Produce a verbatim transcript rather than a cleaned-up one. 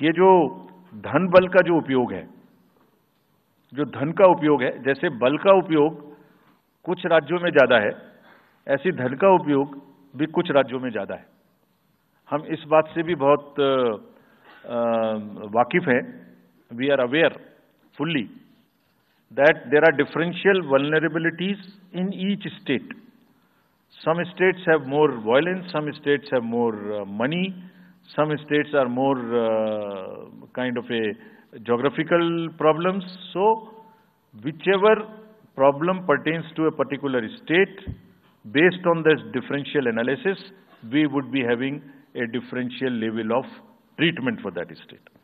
ये जो धन बल का जो उपयोग है, जो धन का उपयोग है, जैसे बल का उपयोग कुछ राज्यों में ज़्यादा है, ऐसी धन का उपयोग भी कुछ राज्यों में ज़्यादा है। हम इस बात से भी बहुत वाकिफ़ हैं, we are aware fully that there are differential vulnerabilities in each state. Some states have more violence, some states have more uh, money, some states are more uh, kind of a geographical problems. So whichever problem pertains to a particular state, based on this differential analysis, we would be having a differential level of treatment for that state.